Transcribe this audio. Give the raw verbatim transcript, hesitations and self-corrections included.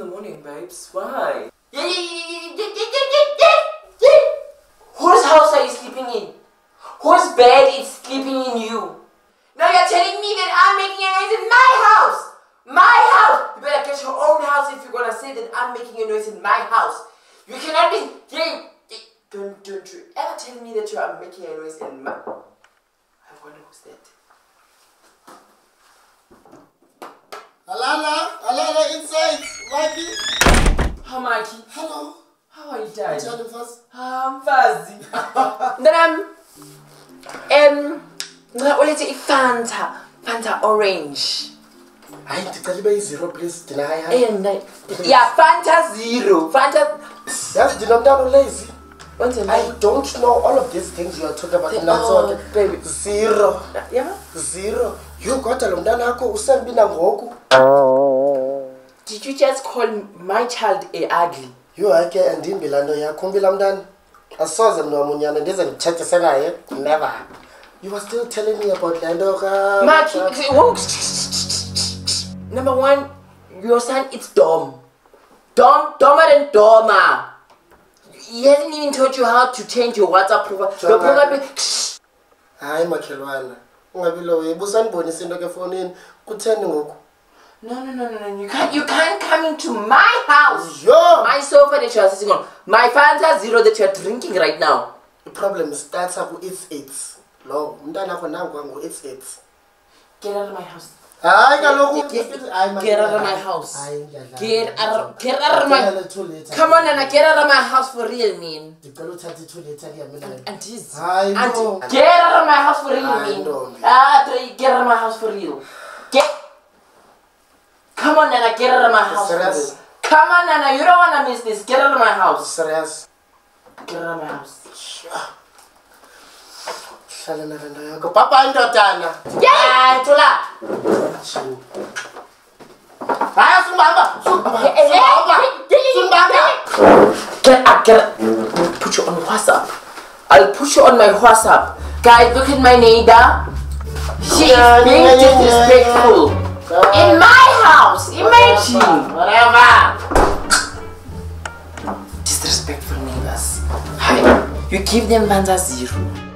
the morning, babes. Why? Whose house are you sleeping in? Whose bed is sleeping in you? Now you're telling me that I'm making a noise in my house! My house! You better get your own house if you're gonna say that I'm making a noise in my house. You cannot be... Don't, don't you ever tell me that you are making a noise in my... I wonder who's that. Alala! Alala inside! Mikey! Hi, Mikey. Hello. How are you, Dad? What are you first? I'm fuzzy. Then I'm... Um... Well, let's say Fanta. Fanta orange. I tell you zero, please. Can I have? Yeah, Fanta zero. Fanta. Yes, did not down lazy. I don't know all of these things you are talking about. They, oh, so, baby. Zero. Yeah. Zero. You got a Londanako Usambina Goku. Did you just call my child a ugly? You are okay and didn't be Lando Yakumbi London. I saw them no Munyan and doesn't check the Sagai. Never. You were still telling me about Landora. Mark, number one, your son is dumb. Dumb, dumber than dumber. He hasn't even taught you how to change your WhatsApp profile. Your profile. Hi, Makelwana. No, no, no, no, no. You can't, you can't come into my house. Yo. My sofa that you are sitting on. My Fanta Zero that you are drinking right now. The problem starts up with it. No, it's it. Get out of my house. I get, get, get out of my house. Get out, get out of my. Come on, and I get out of my house for real, man. And this, and get out of my house for real, man. Ah, get out of my house for real. Get. Come on, and I get out of my house for real. Come on, and you don't wanna miss this. Get out of my house. Serious. Get out of my house. Papa and Dotana. Yeah, Tola. I Sumbamba. Sumbamba. Get up, get up. Put you on WhatsApp. I'll put you on my WhatsApp. Guys, look at my neighbor. She is being disrespectful. In my house. Imagine. Whatever. Disrespectful neighbors. Hi. You give them Fanta Zero.